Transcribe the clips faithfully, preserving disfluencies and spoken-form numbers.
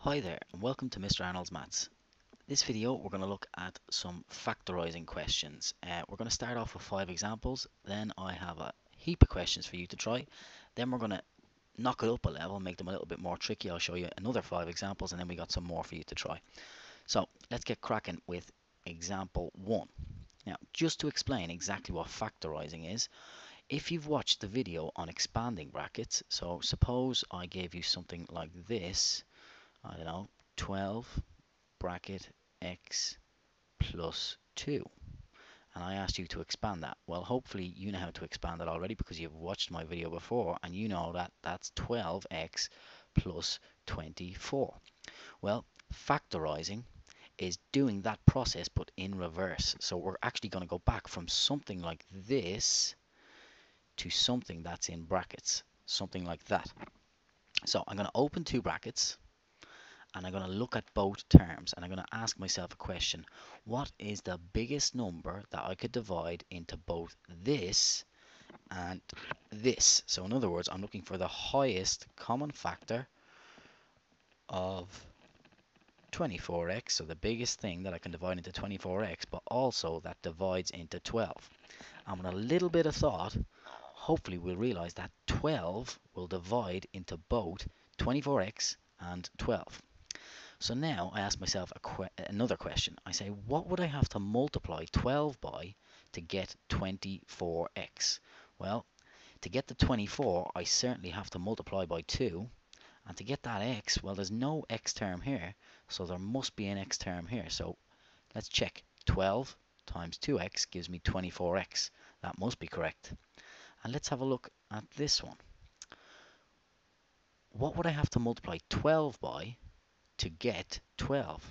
Hi there and welcome to Mister Arnold's Maths. This video we're going to look at some factorising questions. Uh, we're going to start off with five examples, then I have a heap of questions for you to try, then we're going to knock it up a level, make them a little bit more tricky. I'll show you another five examples and then we got some more for you to try. So let's get cracking with example one. Now just to explain exactly what factorising is, if you've watched the video on expanding brackets, so suppose I gave you something like this, I don't know, twelve bracket x plus two, and I asked you to expand that. Well, hopefully you know how to expand that already because you've watched my video before and you know that that's twelve x plus twenty-four. Well, factorizing is doing that process but in reverse. So we're actually going to go back from something like this to something that's in brackets, something like that. So I'm going to open two brackets and I'm going to look at both terms and I'm going to ask myself a question. What is the biggest number that I could divide into both this and this? So in other words, I'm looking for the highest common factor of twenty-four x, so the biggest thing that I can divide into twenty-four x, but also that divides into twelve. And with a little bit of thought, hopefully we'll realize that twelve will divide into both twenty-four x and twelve. So now I ask myself a que another question. I say, what would I have to multiply twelve by to get twenty-four x? Well, to get the twenty-four, I certainly have to multiply by two. And to get that x, well, there's no x term here, so there must be an x term here. So let's check. twelve times two x gives me twenty-four x. That must be correct. And let's have a look at this one. What would I have to multiply twelve by to get twelve?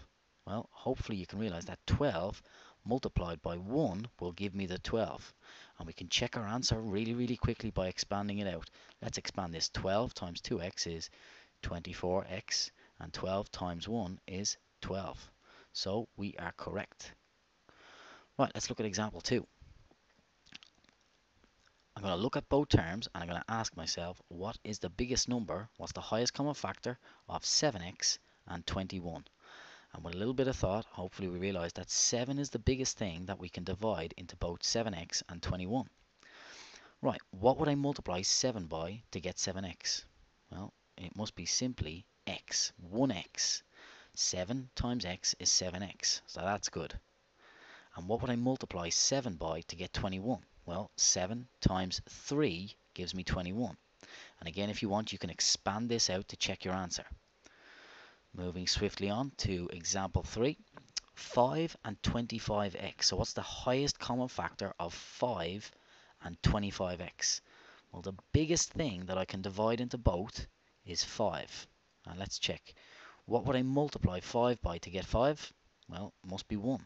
Well, hopefully you can realize that twelve multiplied by one will give me the twelve. And we can check our answer really, really quickly by expanding it out. Let's expand this. twelve times two x is twenty-four x, and twelve times one is twelve. So we are correct. Right, let's look at example two. I'm going to look at both terms and I'm going to ask myself, what is the biggest number, what's the highest common factor of seven x and twenty-one? And with a little bit of thought, hopefully we realize that seven is the biggest thing that we can divide into both seven x and twenty-one. Right, what would I multiply seven by to get seven x? Well, it must be simply x, one x. seven times x is seven x, so that's good. And what would I multiply seven by to get twenty-one? Well, seven times three gives me twenty-one. And again, if you want, you can expand this out to check your answer. Moving swiftly on to example three. five and twenty-five x. So what's the highest common factor of five and twenty-five x? Well, the biggest thing that I can divide into both is five. And let's check. What would I multiply five by to get five? Well, it must be one.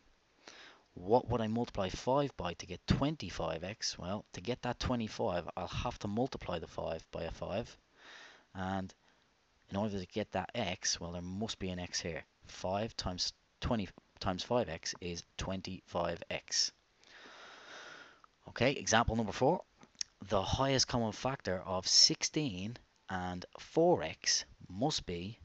What would I multiply five by to get twenty-five x? Well, to get that twenty-five, I'll have to multiply the five by a five. And in order to get that x, well, there must be an x here. five times twenty times five x is twenty-five x. Okay, example number four. The highest common factor of sixteen and four x must be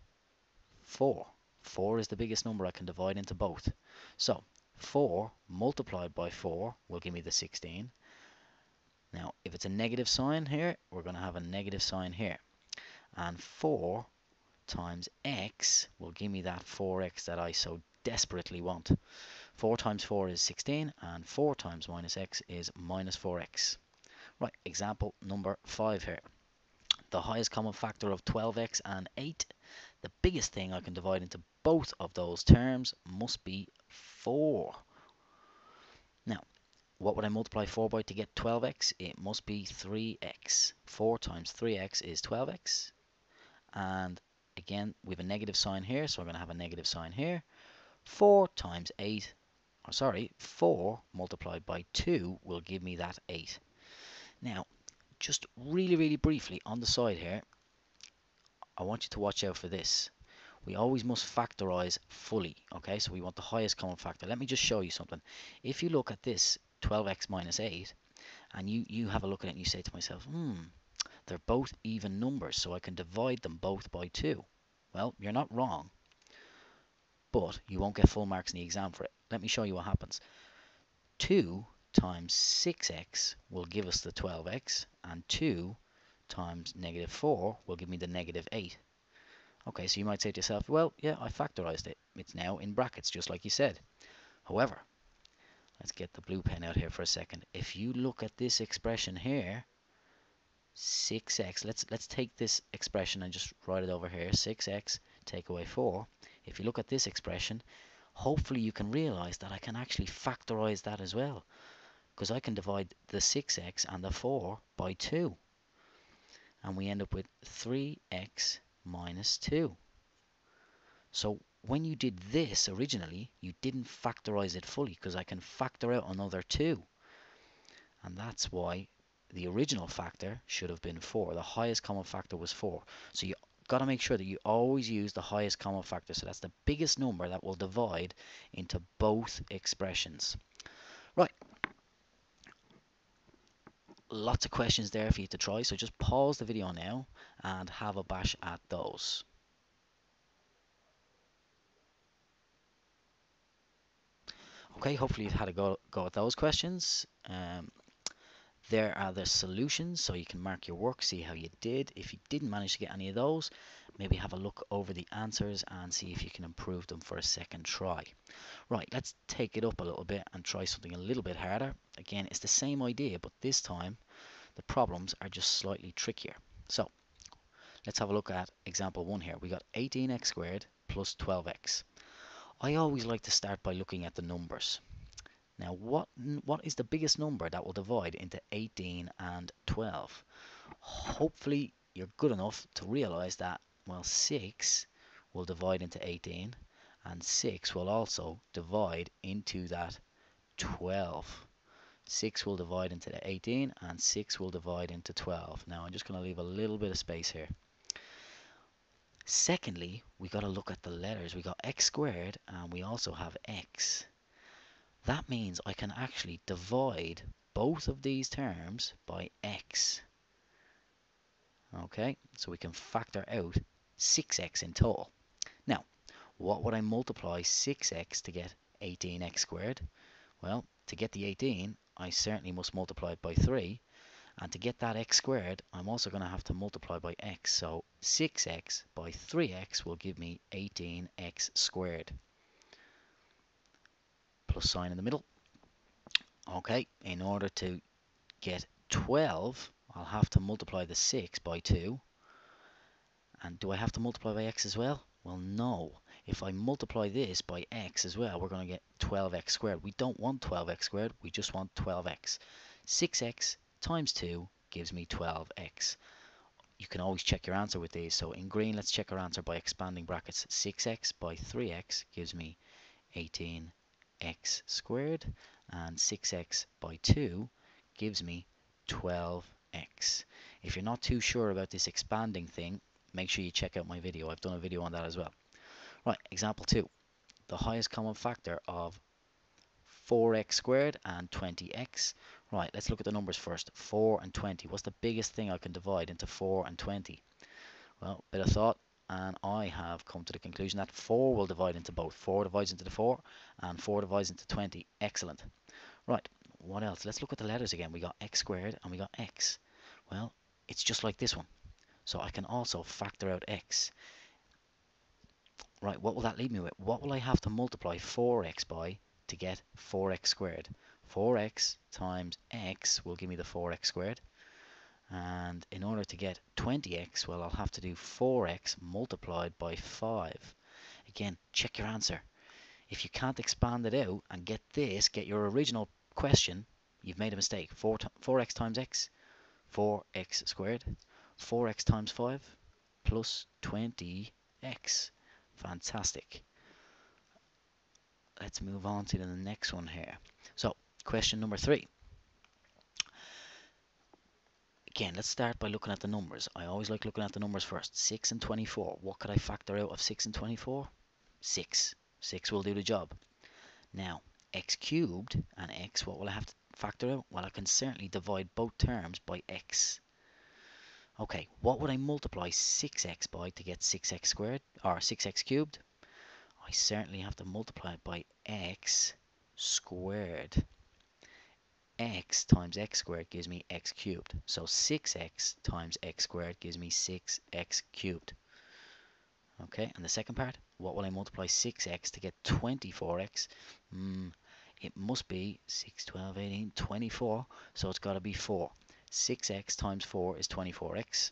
four. four is the biggest number I can divide into both. So four multiplied by four will give me the sixteen. Now, if it's a negative sign here, we're going to have a negative sign here. And four times x will give me that four x that I so desperately want. four times four is sixteen, and four times minus x is minus four x. Right, example number five here. The highest common factor of twelve x and eight. The biggest thing I can divide into both of those terms must be four. Now, what would I multiply four by to get twelve x? It must be three x. four times three x is twelve x. And again, we have a negative sign here, so I'm going to have a negative sign here. four times eight, or sorry, four multiplied by two will give me that eight. Now, just really, really briefly on the side here, I want you to watch out for this. We always must factorize fully, okay? So we want the highest common factor. Let me just show you something. If you look at this twelve x minus eight, and you, you have a look at it and you say to myself, hmm, they're both even numbers, so I can divide them both by two. Well, you're not wrong. but you won't get full marks in the exam for it. Let me show you what happens. two times six x will give us the twelve x, and two times negative four will give me the negative eight. Okay, so you might say to yourself, well, yeah, I factorized it. It's now in brackets, just like you said. However, let's get the blue pen out here for a second. If you look at this expression here, six x, let's, let's take this expression and just write it over here, six x take away four. If you look at this expression, hopefully you can realize that I can actually factorize that as well, because I can divide the six x and the four by two. And we end up with three x minus two. So when you did this originally, you didn't factorize it fully, because I can factor out another two. And that's why the original factor should have been four. The highest common factor was four. So you got to make sure that you always use the highest common factor. So that's the biggest number that will divide into both expressions. Right. Lots of questions there for you to try, so just pause the video now and have a bash at those. Okay, hopefully you've had a go, go at those questions. Um, there are the solutions, so you can mark your work, see how you did. If you didn't manage to get any of those, maybe have a look over the answers and see if you can improve them for a second try. Right, let's take it up a little bit and try something a little bit harder. Again, it's the same idea, but this time the problems are just slightly trickier. So let's have a look at example one here. We got eighteen x squared plus twelve x. I always like to start by looking at the numbers. Now, what what is the biggest number that will divide into eighteen and twelve? Hopefully you're good enough to realize that, well, six will divide into eighteen, and six will also divide into that twelve. six will divide into the eighteen, and six will divide into twelve. Now, I'm just going to leave a little bit of space here. Secondly, we got to look at the letters. We got x squared, and we also have x. That means I can actually divide both of these terms by x. Okay, so we can factor out six x in total. Now, what would I multiply six x to get eighteen x squared? Well, to get the eighteen, I certainly must multiply it by three. And to get that x squared, I'm also going to have to multiply by x. So six x by three x will give me eighteen x squared. Plus sign in the middle. Okay, in order to get twelve, I'll have to multiply the six by two. And do I have to multiply by x as well? Well, no. If I multiply this by x as well, we're going to get twelve x squared. We don't want twelve x squared, we just want twelve x. six x times two gives me twelve x. You can always check your answer with these. So in green, let's check our answer by expanding brackets. six x by three x gives me eighteen x squared, and six x by two gives me twelve x. If you're not too sure about this expanding thing, make sure you check out my video. I've done a video on that as well. Right, example two. The highest common factor of four x squared and twenty x. Right, let's look at the numbers first. four and twenty. What's the biggest thing I can divide into four and twenty? Well, bit of thought, and I have come to the conclusion that four will divide into both. four divides into the four, and four divides into twenty. Excellent. Right, what else? Let's look at the letters again. We got x squared and we got x. Well, it's just like this one. So I can also factor out x. Right, what will that leave me with? What will I have to multiply four x by to get four x squared? four x times x will give me the four x squared. And in order to get twenty x, well, I'll have to do four x multiplied by five. Again, check your answer. If you can't expand it out and get this, get your original question, you've made a mistake. four, four x times x, four x squared. four x times five plus twenty x. Fantastic. Let's move on to the next one here. So, question number three. Again, let's start by looking at the numbers. I always like looking at the numbers first. six and twenty-four. What could I factor out of six and twenty-four? six. six will do the job. Now, x cubed and x, what will I have to factor out? Well, I can certainly divide both terms by x. Okay, what would I multiply six x by to get six x squared, or six x cubed? I certainly have to multiply it by x squared. X times x squared gives me x cubed. So six x times x squared gives me six x cubed. Okay, and the second part, what will I multiply six x to get twenty-four x? Mm, it must be six, twelve, eighteen, twenty-four, so it's got to be four. six x times four is twenty-four x.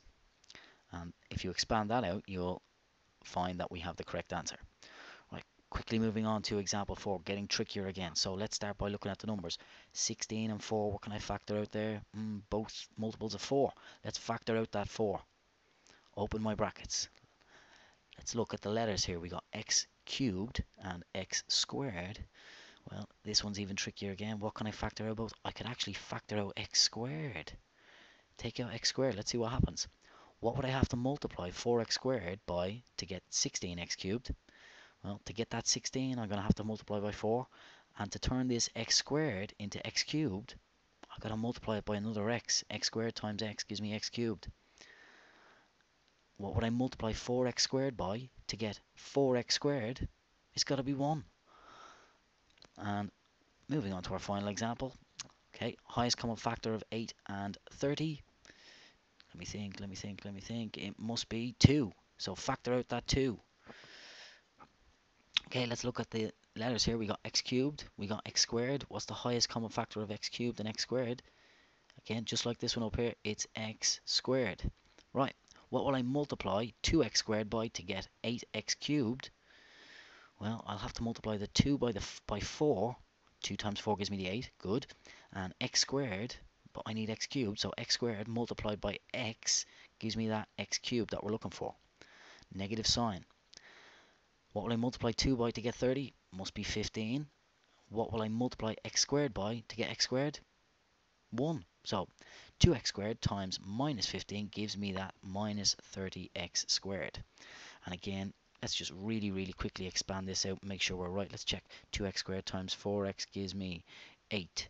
And if you expand that out, you'll find that we have the correct answer. Right, quickly moving on to example four, getting trickier again. So let's start by looking at the numbers. sixteen and four, what can I factor out there? Mm, both multiples of four. Let's factor out that four. Open my brackets. Let's look at the letters here. We got x cubed and x squared. Well, this one's even trickier again. What can I factor out both? I could actually factor out x squared. Take out x squared. Let's see what happens. What would I have to multiply four x squared by to get sixteen x cubed? Well, to get that sixteen, I'm going to have to multiply by four. And to turn this x squared into x cubed, I've got to multiply it by another x. X squared times x gives me x cubed. What would I multiply four x squared by to get four x squared? It's got to be one. And moving on to our final example. Okay, highest common factor of eight and thirty. Let me think, let me think, let me think. It must be two. So factor out that two. Okay, let's look at the letters here. We got x cubed, we got x squared. What's the highest common factor of x cubed and x squared? Again, just like this one up here, it's x squared. Right. What will I multiply two x squared by to get eight x cubed? Well, I'll have to multiply the two by the by four. two times four gives me the eight. Good. And x squared, but I need x cubed. So x squared multiplied by x gives me that x cubed that we're looking for. Negative sign. What will I multiply two by to get thirty? Must be fifteen. What will I multiply x squared by to get x squared? one. So two x squared times minus fifteen gives me that minus thirty x squared. And again, let's just really, really quickly expand this out, make sure we're right. Let's check. two x squared times four x gives me eight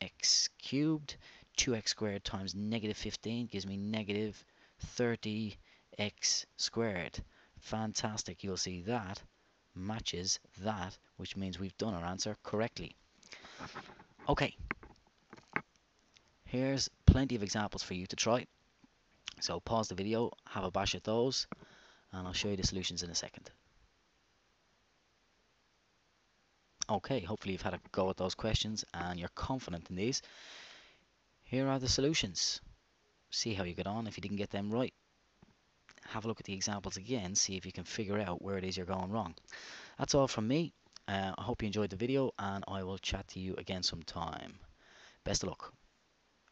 x cubed. two x squared times negative fifteen gives me negative thirty x squared. Fantastic. You'll see that matches that, which means we've done our answer correctly. Okay. Here's plenty of examples for you to try. So pause the video, have a bash at those, and I'll show you the solutions in a second. Okay, hopefully you've had a go at those questions and you're confident in these. Here are the solutions. See how you get on. If you didn't get them right, have a look at the examples again, see if you can figure out where it is you're going wrong. That's all from me. Uh, I hope you enjoyed the video, and I will chat to you again sometime. Best of luck.